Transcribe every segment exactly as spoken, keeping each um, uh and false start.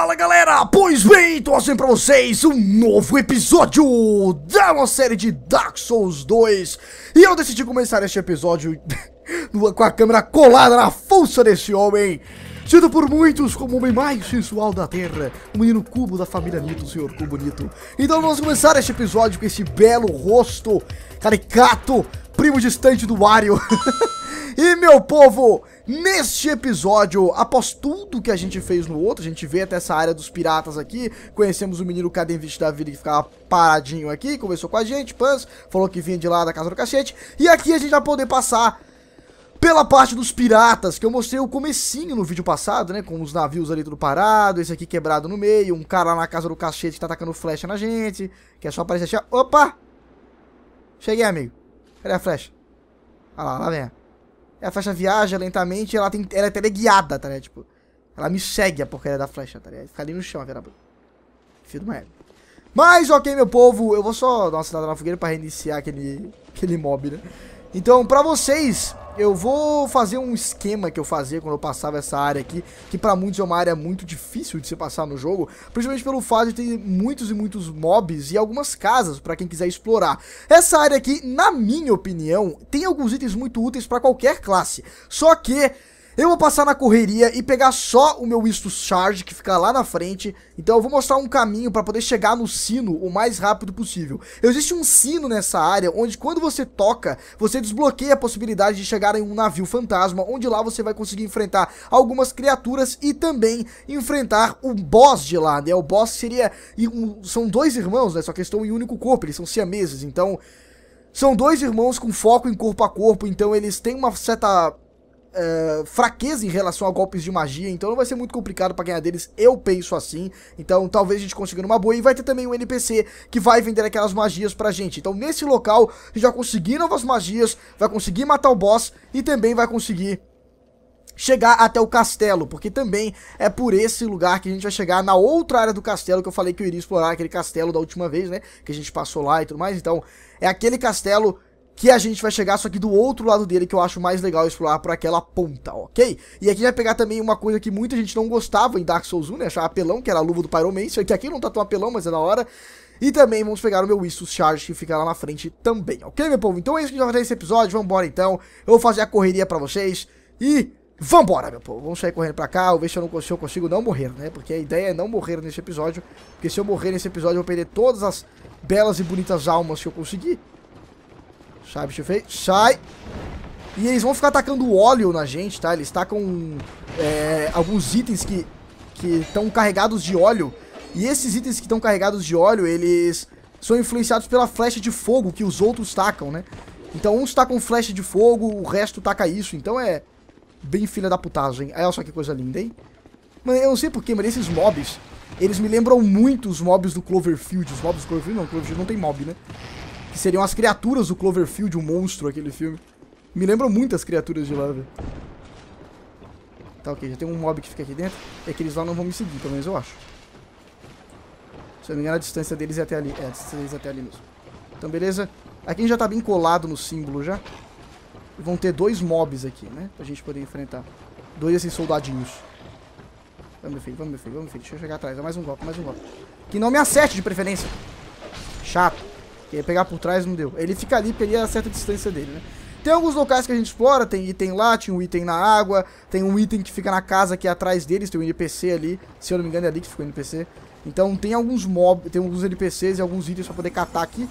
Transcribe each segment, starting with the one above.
Fala galera, pois bem, trouxe pra vocês um novo episódio da uma série de Dark Souls dois. E eu decidi começar este episódio com a câmera colada na força desse homem, sido por muitos como o homem mais sensual da terra, o menino cubo da família Nito, o senhor cubo Nito. Então vamos começar este episódio com esse belo rosto caricato, primo distante do Wario. E meu povo, neste episódio, após tudo que a gente fez no outro, a gente veio até essa área dos piratas aqui, conhecemos o menino Cadê da vida que ficava paradinho aqui, conversou com a gente, pans, falou que vinha de lá da casa do cacete, e aqui a gente vai poder passar pela parte dos piratas, que eu mostrei o comecinho no vídeo passado, né, com os navios ali tudo parado, esse aqui quebrado no meio, um cara lá na casa do cacete que tá atacando flecha na gente, que é só aparecer assim, opa, cheguei amigo, cadê a flecha? Olha lá, lá vem. A flecha viaja lentamente e ela, tem, ela é teleguiada, tá ligado? Tipo, ela me segue a porcaria da flecha, tá ligado? Fica ali no chão, aquela... Filho de uma época. Mas, ok, meu povo, eu vou só dar uma assinada na fogueira pra reiniciar aquele, aquele mob, né? Então, pra vocês, eu vou fazer um esquema que eu fazia quando eu passava essa área aqui, que pra muitos é uma área muito difícil de se passar no jogo, principalmente pelo fato de ter muitos e muitos mobs e algumas casas pra quem quiser explorar. Essa área aqui, na minha opinião, tem alguns itens muito úteis pra qualquer classe, só que eu vou passar na correria e pegar só o meu Istus Charge, que fica lá na frente. Então eu vou mostrar um caminho para poder chegar no sino o mais rápido possível. Existe um sino nessa área, onde quando você toca, você desbloqueia a possibilidade de chegar em um navio fantasma, onde lá você vai conseguir enfrentar algumas criaturas e também enfrentar o boss de lá, né? O boss seria... São dois irmãos, né? Só que eles estão em um único corpo, eles são siameses, então... São dois irmãos com foco em corpo a corpo, então eles têm uma certa... Uh, fraqueza em relação a golpes de magia, então não vai ser muito complicado pra ganhar deles, eu penso assim, então talvez a gente consiga numa boa, e vai ter também um N P C que vai vender aquelas magias pra gente, então nesse local a gente vai conseguir novas magias, vai conseguir matar o boss e também vai conseguir chegar até o castelo, porque também é por esse lugar que a gente vai chegar na outra área do castelo, que eu falei que eu iria explorar aquele castelo da última vez, né, que a gente passou lá e tudo mais, então é aquele castelo que a gente vai chegar, só que do outro lado dele, que eu acho mais legal explorar por aquela ponta, ok? E aqui vai pegar também uma coisa que muita gente não gostava em Dark Souls um, né? Achava apelão, que era a luva do Pyromancer, que aqui não tá tão apelão, mas é da hora. E também vamos pegar o meu Istus Charge, que fica lá na frente também, ok, meu povo? Então é isso que a gente vai fazer nesse episódio, vambora então. Eu vou fazer a correria pra vocês e vambora, meu povo. Vamos sair correndo pra cá, eu ver se eu, não consigo, se eu consigo não morrer, né? Porque a ideia é não morrer nesse episódio, porque se eu morrer nesse episódio, eu vou perder todas as belas e bonitas almas que eu conseguir. Sai, bicho feio. Sai. E eles vão ficar atacando óleo na gente, tá? Eles tacam é, alguns itens que estão carregados de óleo. E esses itens que estão carregados de óleo, eles são influenciados pela flecha de fogo que os outros tacam, né? Então uns tacam flecha de fogo, o resto taca isso. Então é bem filha da putagem. Olha só que coisa linda, hein? Mano, eu não sei porquê, mas esses mobs, eles me lembram muito os mobs do Cloverfield. Os mobs do Cloverfield não, Cloverfield não tem mob, né? Que seriam as criaturas do Cloverfield, o monstro, aquele filme. Me lembram muito as criaturas de lá, velho. Tá, ok, já tem um mob que fica aqui dentro. É que eles lá não vão me seguir, pelo menos eu acho. Se eu não me engano, a distância deles é até ali. É, a distância deles é até ali mesmo. Então, beleza. Aqui a gente já tá bem colado no símbolo já. Vão ter dois mobs aqui, né? Pra gente poder enfrentar. Dois desses soldadinhos. Vamos, meu filho, vamos, meu filho, vamos, meu filho. Deixa eu chegar atrás. Dá mais um golpe, mais um golpe. Que não me acerte, de preferência. Chato. Queria pegar por trás, não deu. Ele fica ali, peguei a certa distância dele, né? Tem alguns locais que a gente explora, tem item lá, tinha um item na água, tem um item que fica na casa aqui atrás deles, tem um N P C ali, se eu não me engano é ali que ficou o N P C. Então tem alguns mob, tem alguns N P Cs e alguns itens pra poder catar aqui.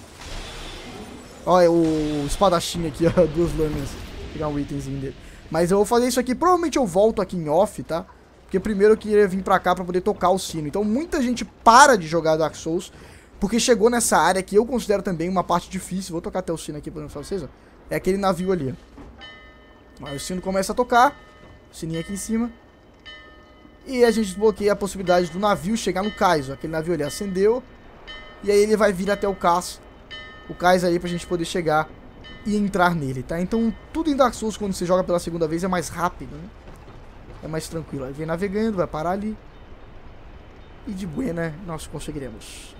Olha o espadachim aqui, ó, duas lâminas. Vou pegar um itemzinho dele. Mas eu vou fazer isso aqui, provavelmente eu volto aqui em off, tá? Porque primeiro eu queria vir pra cá pra poder tocar o sino. Então muita gente para de jogar Dark Souls, porque chegou nessa área que eu considero também uma parte difícil. Vou tocar até o sino aqui pra mostrar pra vocês, ó. É aquele navio ali, ó. Aí o sino começa a tocar. O sininho aqui em cima. E a gente desbloqueia a possibilidade do navio chegar no cais, ó. Aquele navio ali acendeu. E aí ele vai vir até o cais. O cais aí pra gente poder chegar e entrar nele, tá? Então tudo em Dark Souls quando você joga pela segunda vez é mais rápido, né? É mais tranquilo. Aí vem navegando, vai parar ali. E de buena nós conseguiremos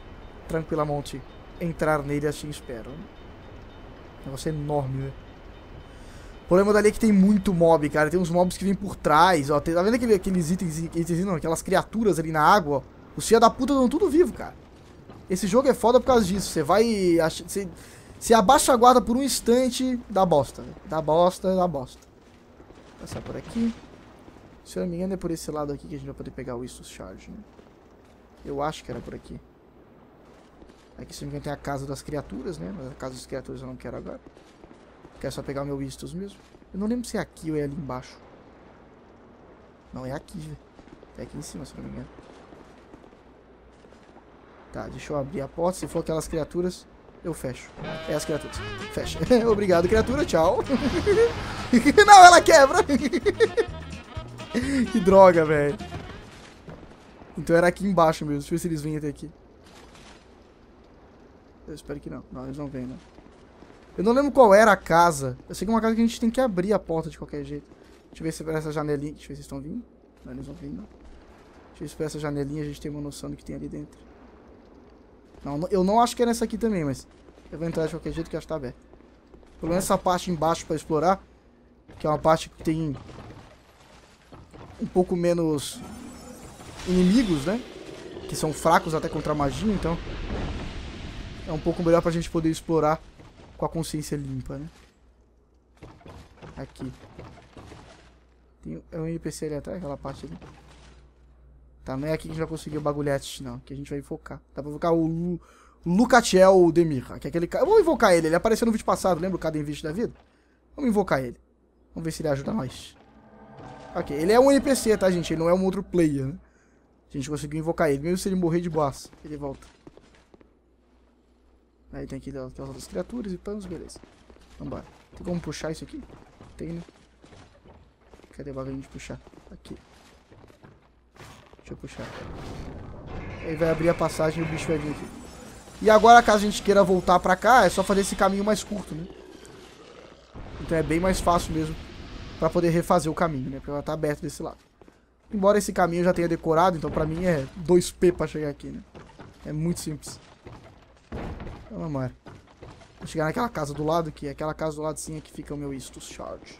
tranquilamente entrar nele, assim espero. Um negócio enorme, velho. problema dali é que tem muito mob, cara. Tem uns mobs que vêm por trás, ó. Tem, tá vendo aquele, aqueles itens, itens não, aquelas criaturas ali na água, ó? Os filha da puta estão tudo vivo, cara. Esse jogo é foda por causa disso. Você vai... Você, você abaixa a guarda por um instante, dá bosta. Véio. Dá bosta, dá bosta. Vou passar por aqui. Se eu não me engano, é por esse lado aqui que a gente vai poder pegar o Issus Charge, né? Eu acho que era por aqui. Aqui, se não me engano, tem a casa das criaturas, né? Mas a casa das criaturas eu não quero agora. Quero só pegar o meu Istus mesmo. Eu não lembro se é aqui ou é ali embaixo. Não, é aqui, velho. É aqui em cima, se não me engano. Tá, deixa eu abrir a porta. Se for aquelas criaturas, eu fecho. É as criaturas. Fecha. Obrigado, criatura. Tchau. Não, ela quebra. Que droga, velho. Então era aqui embaixo mesmo. Deixa eu ver se eles vêm até aqui. Eu espero que não. Não, eles não vêm, né? Eu não lembro qual era a casa. Eu sei que é uma casa que a gente tem que abrir a porta de qualquer jeito. Deixa eu ver se por essa janelinha... Deixa eu ver se eles estão vindo. Não, eles não vêm, não. Deixa eu ver se por essa janelinha a gente tem uma noção do que tem ali dentro. Não, eu não acho que era essa aqui também, mas... Eu vou entrar de qualquer jeito que acho que tá aberto. Pelo menos essa parte embaixo pra explorar. Que é uma parte que tem... Um pouco menos... Inimigos, né? Que são fracos até contra a magia, então... É um pouco melhor pra gente poder explorar com a consciência limpa, né? Aqui. Tem, é um N P C ali atrás, aquela parte ali. Tá, não é aqui que a gente vai conseguir o bagulhete, não. Que a gente vai invocar. Dá pra invocar o Lu, Lucatiel de Mirrah, que é aquele cara. Vamos invocar ele, ele apareceu no vídeo passado, lembra o Cadê da vida? Vamos invocar ele. Vamos ver se ele ajuda nós. Ok, ele é um N P C, tá, gente? Ele não é um outro player, né? A gente conseguiu invocar ele, mesmo se ele morrer de boassa, ele volta. Aí tem aqui as outras criaturas e panos, beleza. Vambora. Tem como puxar isso aqui? Tem, né? Cadê o bagulho de puxar? Aqui. Deixa eu puxar. Aí vai abrir a passagem e o bicho vai vir aqui. E agora, caso a gente queira voltar pra cá, é só fazer esse caminho mais curto, né? Então é bem mais fácil mesmo pra poder refazer o caminho, né? Porque ela tá aberta desse lado. Embora esse caminho eu já tenha decorado, então pra mim é dois P pra chegar aqui, né? É muito simples. Vamos chegar naquela casa do lado, que aquela casa do lado sim é que fica o meu Istus Charge.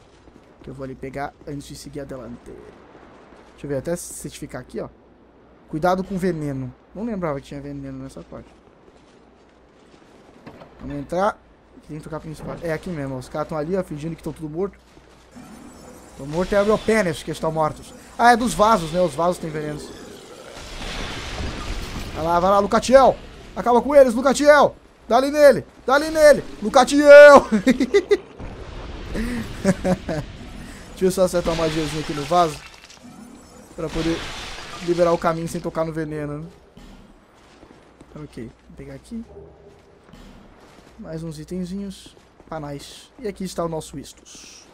Que eu vou ali pegar antes de seguir adelante. Deixa eu ver, até certificar aqui, ó. Cuidado com veneno. Não lembrava que tinha veneno nessa parte. Vamos entrar. Aqui tem que tocar principal. É aqui mesmo, ó. Os caras estão ali, ó, fingindo que estão tudo morto. Estão morto é o meu pênis que estão mortos. Ah, é dos vasos, né? Os vasos têm venenos. Vai lá, vai lá, Lucatiel! Acaba com eles, Lucatiel! Dá ali nele! Dá ali nele! Lucatiel! Deixa eu só acertar uma magiazinha aqui no vaso. Pra poder liberar o caminho sem tocar no veneno. Né? Ok. Vou pegar aqui. Mais uns itenzinhos. Panais. E aqui está o nosso Istus.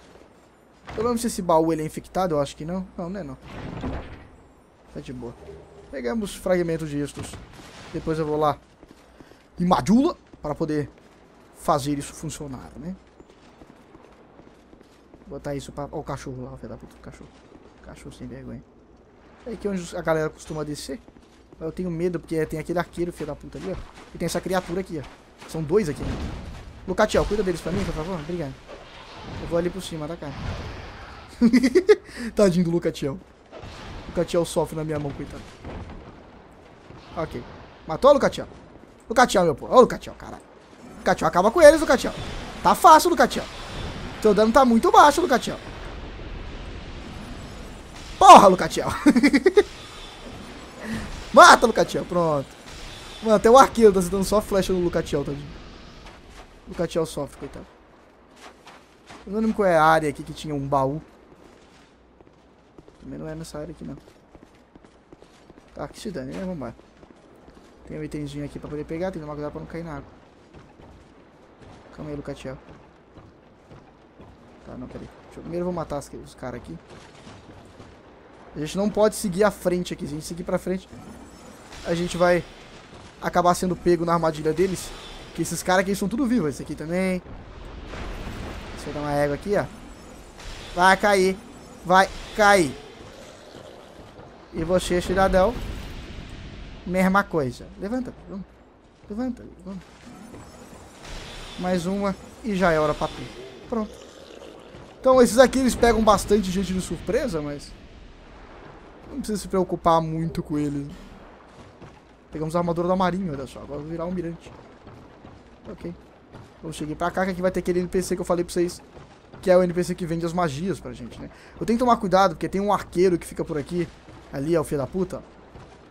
Eu não sei se esse baú ele é infectado. Eu acho que não. Não, não é não. Tá de boa. Pegamos fragmentos de Istus. Depois eu vou lá em Majula. Para poder fazer isso funcionar, né? Botar isso para... Ó, o cachorro lá, o filho da puta do cachorro. Cachorro sem vergonha. É aqui onde a galera costuma descer. Eu tenho medo porque tem aquele arqueiro, filho da puta ali, ó. E tem essa criatura aqui, ó. São dois aqui, né? Lucatiel, cuida deles pra mim, por favor. Obrigado. Eu vou ali por cima, tá, cara? Tadinho do Lucatiel. Lucatiel sofre na minha mão, coitado. Ok. Matou o Lucatiel. Lucatiel, meu pô. Ô, oh, Lucatiel, caralho. Lucatiel, acaba com eles, Lucatiel. Tá fácil, Lucatiel. Teu dano tá muito baixo, Lucatiel. Porra, Lucatiel. Mata, Lucatiel. Pronto. Mano, até o arqueiro tá dando só flecha no Lucatiel, tadinho. Lucatiel sofre, coitado. Eu não lembro qual é a área aqui que tinha um baú. Também não é nessa área aqui, não. Tá, que se dane, né? Vamos lá. Tem um itemzinho aqui pra poder pegar, tem que tomar cuidado pra não cair na água. Calma aí, Lucatiel. Tá, não, peraí. Deixa eu, primeiro eu vou matar as, os caras aqui. A gente não pode seguir a frente aqui. Se a gente seguir pra frente, a gente vai acabar sendo pego na armadilha deles. Porque esses caras aqui são tudo vivos. Esse aqui também. Deixa eu dar uma égua aqui, ó. Vai cair. Vai cair. E você, cidadão? Mesma coisa. Levanta, vamos. Levanta, vamos. Mais uma e já é hora pra tu. Pronto. Então esses aqui eles pegam bastante gente de surpresa, mas não precisa se preocupar muito com eles. Pegamos a armadura da marinha, olha só. Agora eu vou virar almirante. Ok. Eu cheguei pra cá, que aqui vai ter aquele N P C que eu falei pra vocês, que é o N P C que vende as magias pra gente, né? Eu tenho que tomar cuidado, porque tem um arqueiro que fica por aqui. Ali é o filho da puta.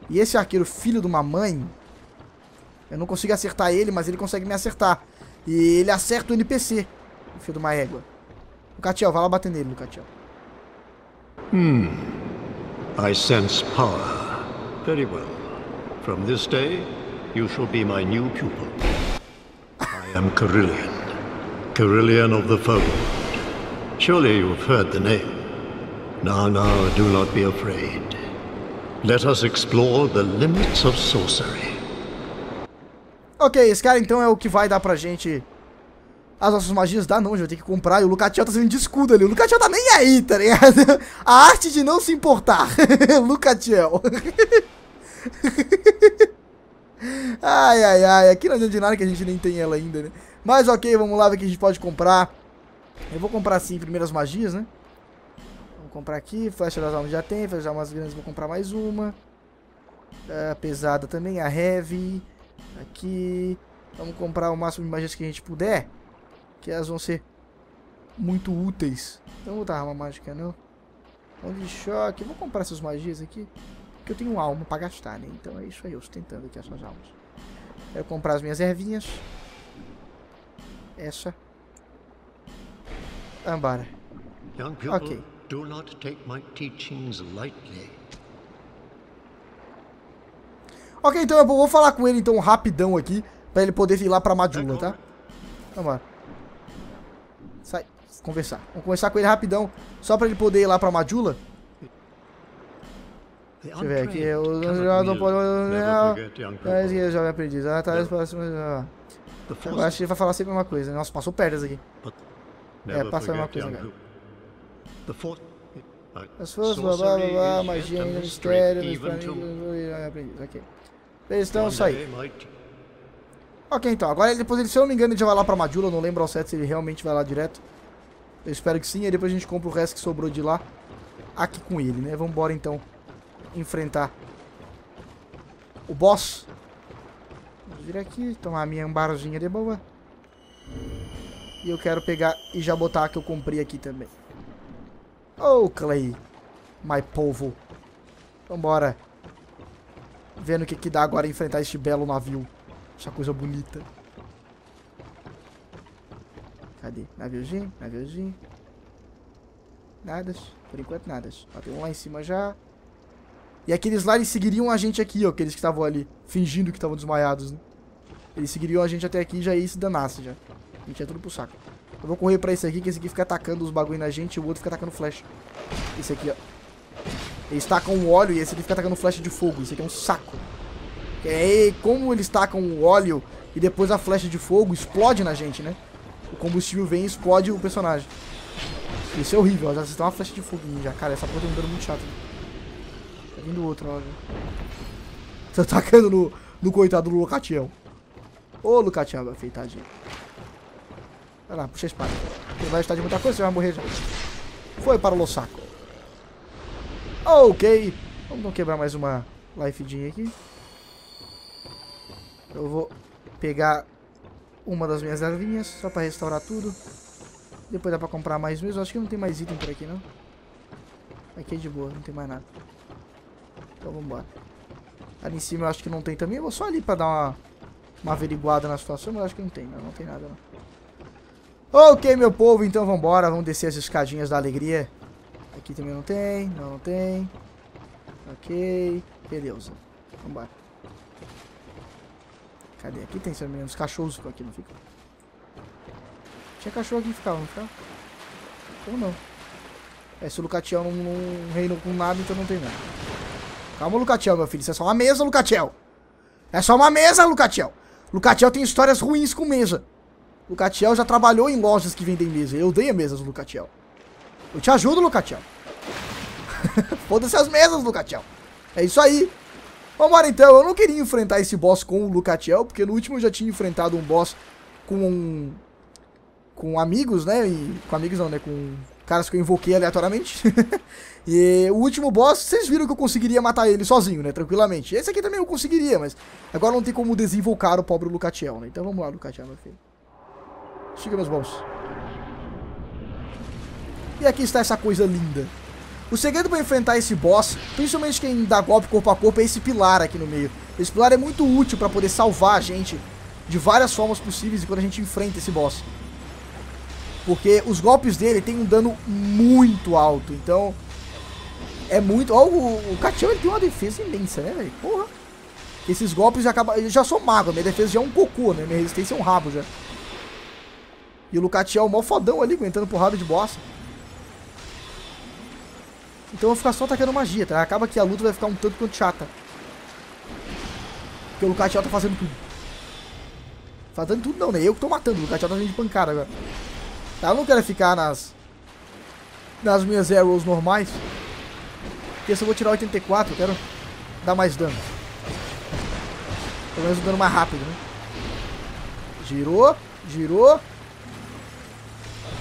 E esse arqueiro filho de uma mãe, eu não consigo acertar ele, mas ele consegue me acertar. E ele acerta o N P C, o filho de uma égua. Lucatiel, vai lá bater nele, Lucatiel. Hmm. I sense power. Very well. From this day, you shall be my new pupil. I am Carhillion. Carhillion of the Fold. Surely you've heard the name. Now, now, do not be afraid. Let us explore the limits of sorcery. Ok, esse cara então é o que vai dar pra gente as nossas magias. Dá não, a gente vai ter que comprar. E o Lucatiel tá sendo de escudo ali. O Lucatiel tá nem aí, tá ligado? A arte de não se importar. Lucatiel. Ai, ai, ai. Aqui não adianta de nada que a gente nem tem ela ainda, né? Mas ok, vamos lá ver o que a gente pode comprar. Eu vou comprar sim primeiras magias, né? Vou comprar aqui. Flecha das almas já tem. Flecha das almas grandes, vou comprar mais uma. A pesada também. A heavy. Aqui. Vamos comprar o máximo de magias que a gente puder, que elas vão ser muito úteis. Então vou botar arma mágica, não. Onda de choque. Vou comprar essas magias aqui, porque eu tenho alma pra gastar, né? Então é isso aí, eu sustentando aqui essas almas. Quero comprar as minhas ervinhas. Essa. Vambora. Ok. Ok, então eu vou falar com ele então rapidão aqui, pra ele poder ir lá pra Majula, tá? Vambora. Sai, conversar. Vamos conversar com ele rapidão, só pra ele poder ir lá pra Majula. Deixa eu ver aqui. Eu não posso. Eu já aprendi. Eu acho que ele vai falar sempre a mesma coisa. Nossa, passou pernas aqui. É, passa a mesma coisa, cara. As forças, blá blá blá, magia, mistério, aprendiz. Ok. Eles estão saindo. Ok, então, agora depois ele, se eu não me engano, ele já vai lá pra Majula, eu não lembro ao certo se ele realmente vai lá direto. Eu espero que sim, e depois a gente compra o resto que sobrou de lá aqui com ele, né? Vamos embora então enfrentar o boss. Vamos vir aqui, tomar a minha ambarzinha de boa. E eu quero pegar e já botar a que eu comprei aqui também. Oh, Clay, my povo. Vambora. Vendo o que que dá agora enfrentar este belo navio. Essa coisa bonita. Cadê? Naviozinho, naviozinho. Nada. Por enquanto, nada. Ó, tem um lá em cima já. E aqueles lá, eles seguiriam a gente aqui, ó. Aqueles que estavam ali, fingindo que estavam desmaiados, né? Eles seguiriam a gente até aqui e já ia se danasse, já. A gente ia tudo pro saco. Eu vou correr pra esse aqui, que esse aqui fica atacando os bagulho na gente e o outro fica atacando flecha. Esse aqui, ó. Eles tacam o óleo e esse aqui fica atacando flecha de fogo. Esse aqui é um saco. É, como eles tacam o óleo e depois a flecha de fogo explode na gente, né? O combustível vem e explode o personagem. Isso é horrível, ó. Já acertou uma flecha de fogo já. Cara, essa porra tá me dando muito chato. Tá vindo outro, ó. Tá atacando no, no coitado do Lucatiel. Ô, Lucatiel, vai feitadinho. Vai lá, puxa a espada. Você vai estar de muita coisa, você vai morrer já. Foi para o saco. Ok. Vamos quebrar mais uma lifedinha aqui. Eu vou pegar uma das minhas ervinhas, só pra restaurar tudo. Depois dá pra comprar mais mesmo. Acho que não tem mais item por aqui, não. Aqui é de boa, não tem mais nada. Então vambora. Ali em cima eu acho que não tem também. Eu vou só ali pra dar uma, uma averiguada na situação, mas eu acho que não tem. Não, não tem nada, não. Ok, meu povo, então vambora. Vamos descer as escadinhas da alegria. Aqui também não tem, não, não tem. Ok, beleza. Vambora. Cadê? Aqui tem, se eu não me engano, os cachorros ficam aqui, não fica? Tinha cachorro aqui que ficava, não ficava? Ou não? É, se o Lucatiel não, não reina com nada, então não tem nada. Calma, Lucatiel, meu filho. Isso é só uma mesa, Lucatiel. É só uma mesa, Lucatiel. Lucatiel tem histórias ruins com mesa. Lucatiel já trabalhou em lojas que vendem mesa. Eu odeio mesas, Lucatiel. Eu te ajudo, Lucatiel. Foda-se as mesas, Lucatiel. É isso aí. Vambora então, eu não queria enfrentar esse boss com o Lucatiel, porque no último eu já tinha enfrentado um boss com... Com amigos, né? E, com amigos não, né? Com, caras que eu invoquei aleatoriamente. E o último boss, vocês viram que eu conseguiria matar ele sozinho, né, tranquilamente. Esse aqui também eu conseguiria, mas agora não tem como desinvocar o pobre Lucatiel, né. Então vamos lá, Lucatiel, meu filho. Chega, meus bons. E aqui está essa coisa linda. O segredo para enfrentar esse boss, principalmente quem dá golpe corpo a corpo, é esse pilar aqui no meio. Esse pilar é muito útil para poder salvar a gente de várias formas possíveis quando a gente enfrenta esse boss. Porque os golpes dele tem um dano muito alto, então... É muito... Ó, o, o Catiel, ele tem uma defesa imensa, né, velho? Porra! Esses golpes já acabam... Eu já sou mago, minha defesa já é um cocô, né? Minha resistência é um rabo já. E o Lucatiel, mó fodão ali, aguentando porrada de boss. Então eu vou ficar só atacando magia, tá? Acaba que a luta vai ficar um tanto quanto chata. Porque o Lucatiel tá fazendo tudo. Fazendo tudo não, né? Eu que tô matando, o Lucatiel tá vindo de pancada agora. Tá, eu não quero ficar nas... Nas minhas arrows normais. Porque se eu vou tirar oitenta e quatro, eu quero dar mais dano. Pelo menos um dano mais rápido, né? Girou, girou.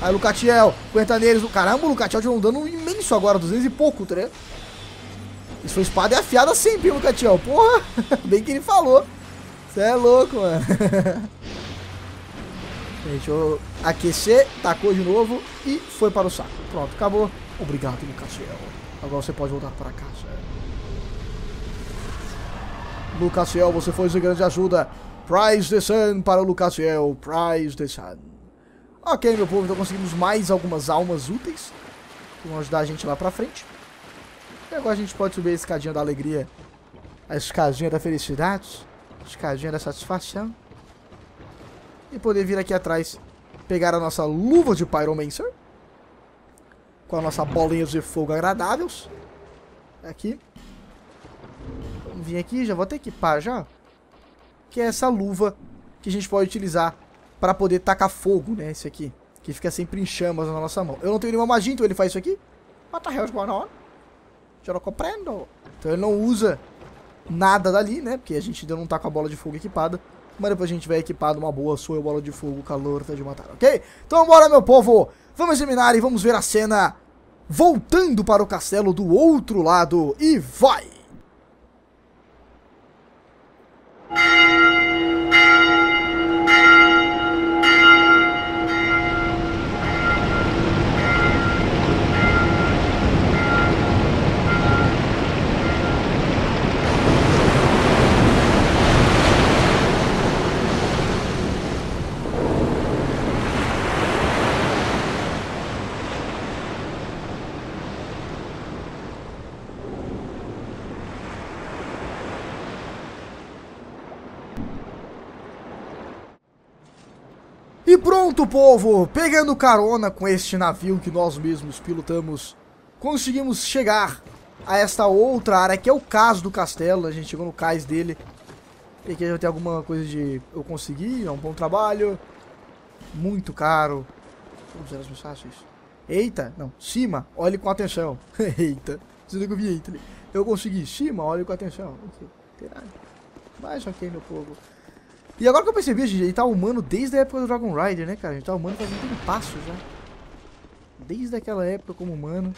Aí, Lucatiel, aguenta neles. Caramba, o Lucatiel tirou um dano imenso agora, duzentos e pouco, tá ligado? Isso foi espada e afiada sempre, hein, Lucatiel? Porra, bem que ele falou. Você é louco, mano. Gente, eu aquecer, tacou de novo e foi para o saco. Pronto, acabou. Obrigado, Lucatiel. Agora você pode voltar para casa. Lucatiel, você foi de grande ajuda. Praise the sun para o Lucatiel. Praise the sun. Ok, meu povo, então conseguimos mais algumas almas úteis que vão ajudar a gente lá pra frente. E agora a gente pode subir a escadinha da alegria, a escadinha da felicidade, a escadinha da satisfação. E poder vir aqui atrás, pegar a nossa luva de Pyromancer, com a nossa bolinha de fogo agradáveis. Aqui. Vamos vir aqui, já vou até equipar já. Que é essa luva que a gente pode utilizar para poder tacar fogo, né? Esse aqui. Que fica sempre em chamas na nossa mão. Eu não tenho nenhuma magia, então ele faz isso aqui. Mata réus de banana. Já não compreendo. Então ele não usa nada dali, né? Porque a gente ainda não tá com a bola de fogo equipada. Mas depois a gente vai equipado uma boa sua bola de fogo, calor, tá de matar, ok? Então bora, meu povo. Vamos examinar e vamos ver a cena voltando para o castelo do outro lado. E vai! E pronto, povo, pegando carona com este navio que nós mesmos pilotamos, conseguimos chegar a esta outra área, que é o cais do castelo. A gente chegou no cais dele. E aqui já tem alguma coisa de eu consegui, é um bom trabalho, muito caro. Vamos ver as mensagens. Eita, não, cima, olhe com atenção. Eita, vocês não viram, eita. Eu consegui, cima, olhe com atenção. Ok, mas ok, meu povo. E agora que eu percebi, gente, a gente tá humano desde a época do Dragon Rider, né, cara? A gente tá humano fazendo um passo já. Desde aquela época como humano.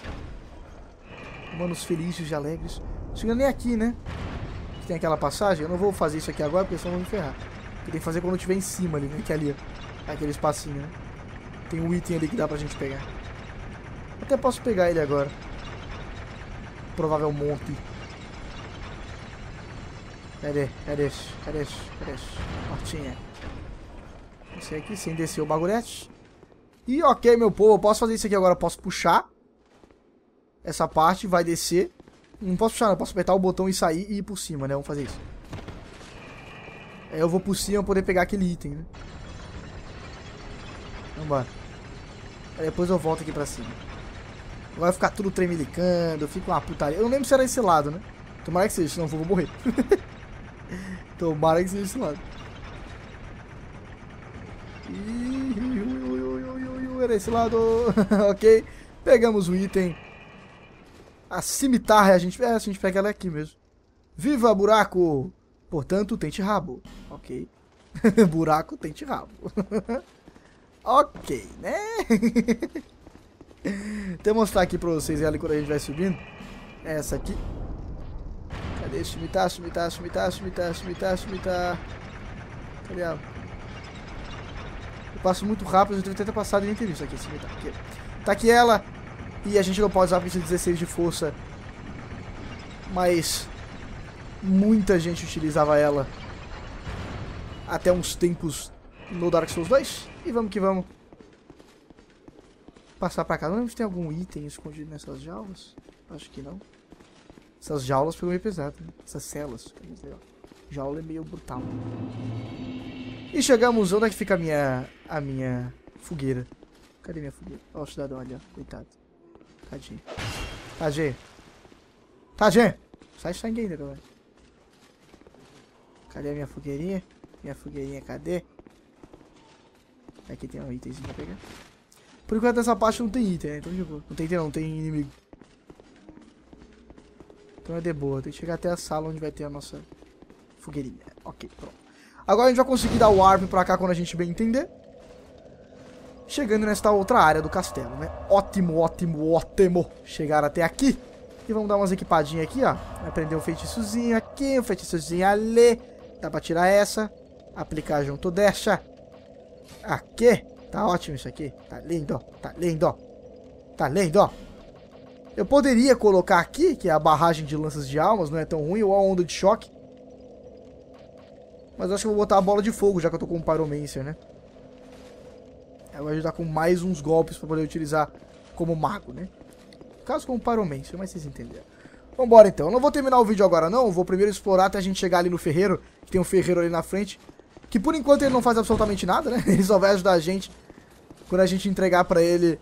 Humanos felizes e alegres. Não chega nem aqui, né? Tem aquela passagem. Eu não vou fazer isso aqui agora, porque senão eu vou me ferrar. Porque tem que fazer quando eu estiver em cima ali, né? Que é ali, ó. Aquele espacinho, né? Tem um item ali que dá pra gente pegar. Até posso pegar ele agora. Provável monte. Cadê? Cadê? Cadê? Cadê? Portinha. Esse aqui, sem descer o bagulhete. E ok, meu povo, eu posso fazer isso aqui agora. Eu posso puxar essa parte, vai descer. Não posso puxar, não. Eu posso apertar o botão e sair e ir por cima, né? Vamos fazer isso. Aí eu vou por cima pra poder pegar aquele item, né? Vambora. Aí depois eu volto aqui pra cima. Agora vai ficar tudo tremelicando, fica uma putaria. Eu não lembro se era esse lado, né? Tomara que seja, senão eu vou morrer. Tomara que seja esse lado. Era esse lado. Ok. Pegamos o item. A cimitarra a gente... É, a gente pega ela aqui mesmo. Viva buraco! Portanto, tente rabo. Ok. Buraco, tente rabo. Ok, né? Vou mostrar aqui pra vocês ela quando a gente vai subindo. Essa aqui. Cadê? Sumitar, sumitar, sumitar, sumitar, sumitar, sumitar. Cadê ela? Eu passo muito rápido, eu tenho que tentar passar e nem ter visto aqui, sumitar. Aqui. Tá aqui ela. E a gente não pode usar porque tem dezesseis de força. Mas muita gente utilizava ela até uns tempos no Dark Souls dois. E vamos que vamos. Passar pra cá. Não lembro se tem algum item escondido nessas jaulas. Acho que não. Essas jaulas ficam meio pesadas, né? Essas celas. Jaula é meio brutal. E chegamos. Onde é que fica a minha, a minha fogueira? Cadê minha fogueira? Ó, o cidadão ali, ó. Coitado. Tadinho. Tadinho. Tadinho. Sai sangue ainda, galera. Cadê a minha fogueirinha? Minha fogueirinha, cadê? Aqui tem um itemzinho pra pegar. Por enquanto nessa parte não tem item, né? Então de boa. Não tem item não, não tem inimigo. Então é de boa. Tem que chegar até a sala onde vai ter a nossa fogueirinha. Ok, pronto. Agora a gente vai conseguir dar o warp pra cá quando a gente bem entender. Chegando nesta outra área do castelo, né? Ótimo, ótimo, ótimo. Chegar até aqui. E vamos dar umas equipadinhas aqui, ó. Vai prender um feitiçozinho aqui, um feitiçozinho ali. Dá pra tirar essa. Aplicar junto dessa. Aqui. Tá ótimo isso aqui. Tá lindo, tá lindo. Tá lindo. Eu poderia colocar aqui, que é a barragem de lanças de almas, não é tão ruim, ou a onda de choque. Mas eu acho que eu vou botar a bola de fogo, já que eu tô com o Pyromancer, né? Ela vai ajudar com mais uns golpes pra poder utilizar como mago, né? Caso com o Pyromancer, mas vocês entenderam. Vambora então, eu não vou terminar o vídeo agora não, eu vou primeiro explorar até a gente chegar ali no ferreiro, que tem um ferreiro ali na frente, que por enquanto ele não faz absolutamente nada, né? Ele só vai ajudar a gente quando a gente entregar pra ele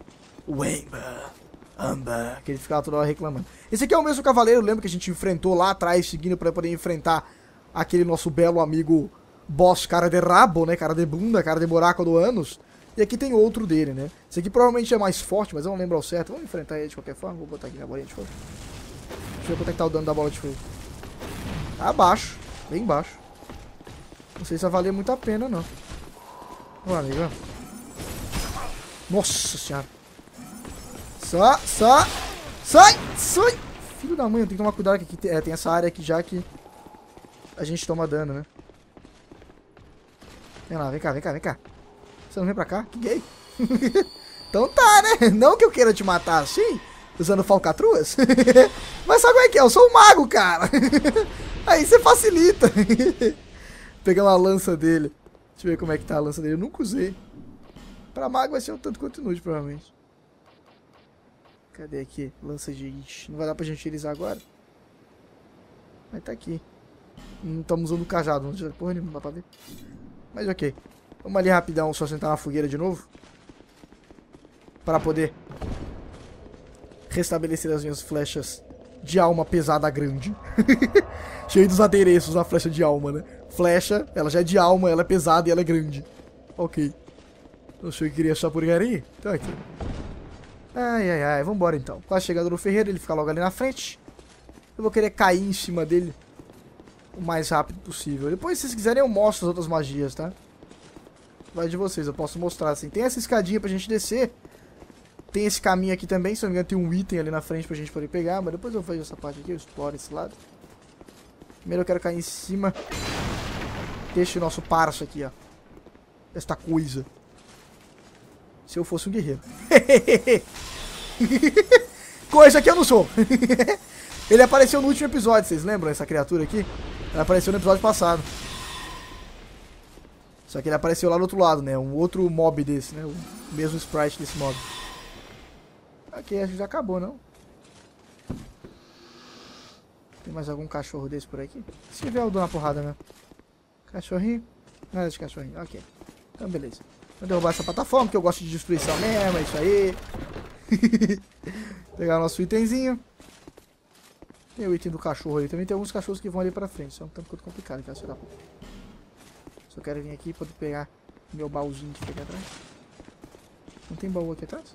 o Ember, Amber, que ele ficava toda hora reclamando. Esse aqui é o mesmo cavaleiro, lembra que a gente enfrentou lá atrás, seguindo pra poder enfrentar aquele nosso belo amigo boss cara de rabo, né? Cara de bunda, cara de buraco do ânus. E aqui tem outro dele, né? Esse aqui provavelmente é mais forte, mas eu não lembro ao certo. Vamos enfrentar ele de qualquer forma. Vou botar aqui minha bolinha de fogo. Deixa eu ver quanto é que tá o dano da bola de fogo. Tá baixo. Bem baixo. Não sei se vai valer muito a pena, não. Vamos lá, amigo. Nossa senhora. Só, só. Sai, sai. Filho da mãe, eu tenho que tomar cuidado que aqui tem, é, tem essa área aqui já que a gente toma dano, né? Vem lá, vem cá, vem cá, vem cá. Você não vem pra cá? Que gay. Então tá, né? Não que eu queira te matar assim, usando falcatruas. Mas sabe como é que é? Eu sou um mago, cara. Aí você facilita. Pegar uma lança dele. Deixa eu ver como é que tá a lança dele. Eu nunca usei. Pra mago vai ser um tanto quanto inútil, provavelmente. Cadê aqui? Lança de... Ixi, não vai dar pra gente utilizar agora. Mas tá aqui. Não estamos usando o cajado. Não, porra nenhuma, não dá pra ver. Mas ok. Vamos ali rapidão, só sentar na fogueira de novo. Para poder restabelecer as minhas flechas de alma pesada grande. Cheio dos adereços na flecha de alma, né? Flecha, ela já é de alma, ela é pesada e ela é grande. Ok. Não sei o que queria achar por aí. Então aqui. Ai, ai, ai. Vambora então. Quase chegando no ferreiro, ele fica logo ali na frente. Eu vou querer cair em cima dele o mais rápido possível. Depois, se vocês quiserem, eu mostro as outras magias, tá? Vai de vocês, eu posso mostrar assim. Tem essa escadinha pra gente descer. Tem esse caminho aqui também, se não me engano tem um item ali na frente pra gente poder pegar. Mas depois eu vejo essa parte aqui, eu exploro esse lado. Primeiro eu quero cair em cima deste nosso parça aqui, ó. Esta coisa. Se eu fosse um guerreiro. Coisa que eu não sou. Ele apareceu no último episódio, vocês lembram? Essa criatura aqui? Ela apareceu no episódio passado. Só que ele apareceu lá do outro lado, né? Um outro mob desse, né? O mesmo sprite desse mob. Ok, acho que já acabou, não? Tem mais algum cachorro desse por aqui? Se tiver, eu dou uma porrada mesmo. Cachorrinho? Nada de cachorrinho, ok. Então, beleza. Vou derrubar essa plataforma, que eu gosto de destruição mesmo, é isso aí. Pegar o nosso itemzinho. Tem o item do cachorro ali. Também tem alguns cachorros que vão ali pra frente. Isso é um tanto quanto complicado, que vai ser da puta. Só quero vir aqui para pegar meu baúzinho que fica atrás. Não tem baú aqui atrás?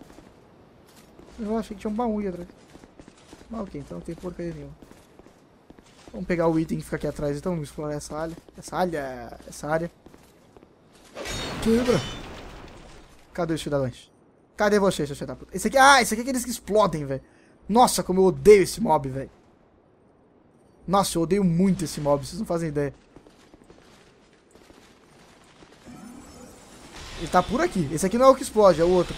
Eu achei que tinha um baú aí atrás. Mas ok, então não tem porcaria nenhuma. Vamos pegar o item que fica aqui atrás então. Vamos explorar essa área. Essa área. Essa área. Quebra! Cadê os cidadãos? Cadê você, seu filho da puta? Esse aqui... Ah, esse aqui é aqueles que explodem, velho. Nossa, como eu odeio esse mob, velho. Nossa, eu odeio muito esse mob. Vocês não fazem ideia. Ele tá por aqui. Esse aqui não é o que explode, é o outro.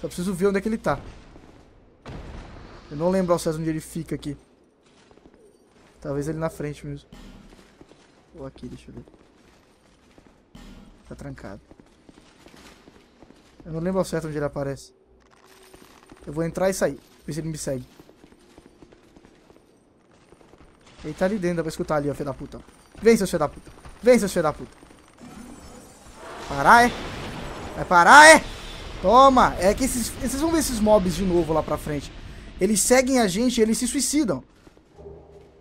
Só preciso ver onde é que ele tá. Eu não lembro ao certo onde ele fica aqui. Talvez ele na frente mesmo. Ou aqui, deixa eu ver. Tá trancado. Eu não lembro ao certo onde ele aparece. Eu vou entrar e sair. Ver se ele me segue. Ele tá ali dentro, dá pra escutar ali, ó, filho da puta. Vem, seu filho da puta. Vem, seu filho da puta. Parar, é? Vai parar, é? Toma! É que esses... Vocês vão ver esses mobs de novo lá pra frente. Eles seguem a gente e eles se suicidam.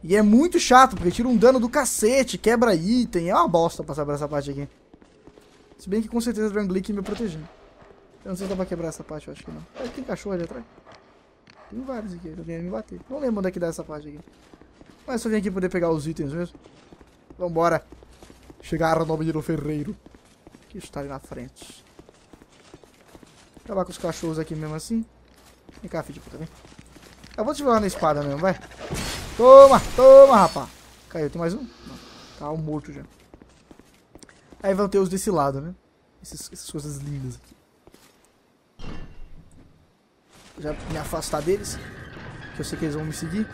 E é muito chato, porque tira um dano do cacete, quebra item. É uma bosta passar por essa parte aqui. Se bem que com certeza o Drangleic me protegendo. Eu não sei se dá pra quebrar essa parte, eu acho que não. É, tem cachorro ali atrás? Tem vários aqui, eu vim me bater. Não lembro onde é que dá essa parte aqui. Mas só vim aqui poder pegar os itens mesmo. Vambora. Chegaram no nome do ferreiro. Que está ali na frente. Vou acabar com os cachorros aqui mesmo assim. Vem cá, filho de puta, vem. Eu vou te jogar na espada mesmo, vai. Toma, toma, rapá. Caiu, tem mais um? Não. Tá um morto já. Aí vão ter os desse lado, né? Essas, essas coisas lindas aqui. Já me afastar deles. Que eu sei que eles vão me seguir.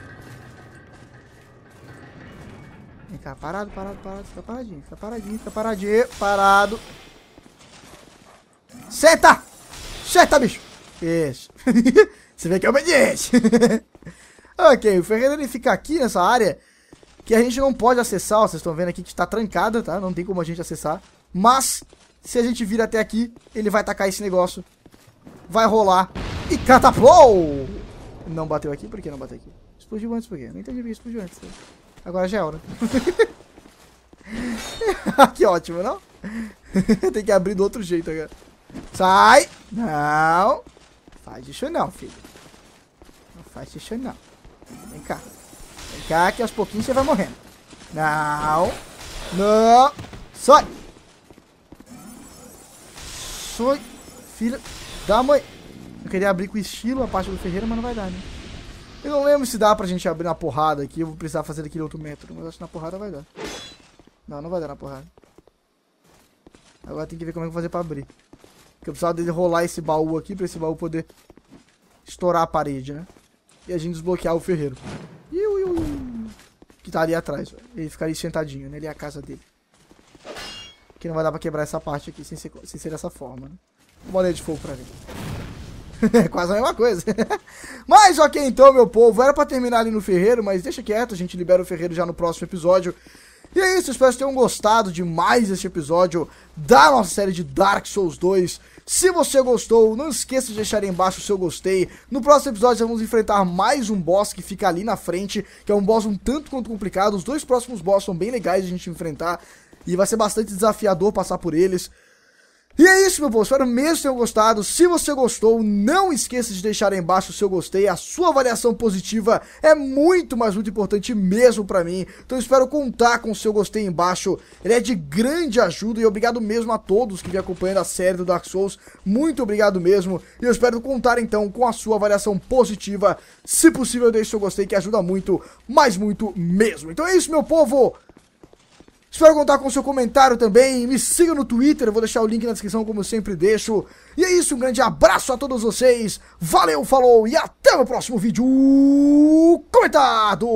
Vem cá, parado, parado, parado. Fica paradinho, fica paradinho, fica paradinho. Parado. Senta! Senta, bicho! Isso. Você vê que é obediente. Ok, o ferreiro ele fica aqui nessa área que a gente não pode acessar. Ó, vocês estão vendo aqui que está trancada, tá? Não tem como a gente acessar. Mas, se a gente vir até aqui, ele vai tacar esse negócio. Vai rolar. E cataplou! Não bateu aqui? Por que não bateu aqui? Explodiu antes, por quê? Não entendi porque explodiu antes. Tá? Agora já é hora. Que ótimo, não? Tem que abrir do outro jeito agora. Sai! Não! Faz isso não, filho. Não faz isso não. Vem cá. Vem cá que aos pouquinhos você vai morrendo. Não! Não! Sai! Sai! Filho da mãe! Eu queria abrir com estilo a parte do ferreiro, mas não vai dar, né? Eu não lembro se dá pra gente abrir na porrada aqui. Eu vou precisar fazer aquele outro método, mas acho que na porrada vai dar. Não, não vai dar na porrada. Agora tem que ver como é que eu vou fazer pra abrir. Porque eu precisava dele rolar esse baú aqui, pra esse baú poder estourar a parede, né? E a gente desbloquear o ferreiro. Iu, iu, iu. Que tá ali atrás, ó. Ele ficaria sentadinho, né? Ali é a casa dele. Que não vai dar pra quebrar essa parte aqui sem ser, sem ser dessa forma, né? Uma bolinha de fogo pra mim. É quase a mesma coisa. Mas ok então, meu povo, era pra terminar ali no ferreiro, mas deixa quieto, a gente libera o ferreiro já no próximo episódio. E é isso, espero que tenham gostado de mais este episódio da nossa série de Dark Souls dois. Se você gostou, não esqueça de deixar aí embaixo o seu gostei. No próximo episódio vamos enfrentar mais um boss que fica ali na frente, que é um boss um tanto quanto complicado. Os dois próximos boss são bem legais de a gente enfrentar e vai ser bastante desafiador passar por eles. E é isso, meu povo, espero mesmo que tenham gostado. Se você gostou, não esqueça de deixar aí embaixo o seu gostei. A sua avaliação positiva é muito, mas muito importante mesmo pra mim. Então espero contar com o seu gostei aí embaixo. Ele é de grande ajuda e obrigado mesmo a todos que vêm acompanhando a série do Dark Souls. Muito obrigado mesmo. E eu espero contar então com a sua avaliação positiva. Se possível, deixe seu gostei que ajuda muito, mas muito mesmo. Então é isso, meu povo. Espero contar com o seu comentário também, me siga no Twitter, eu vou deixar o link na descrição como eu sempre deixo. E é isso, um grande abraço a todos vocês, valeu, falou e até o próximo vídeo comentado!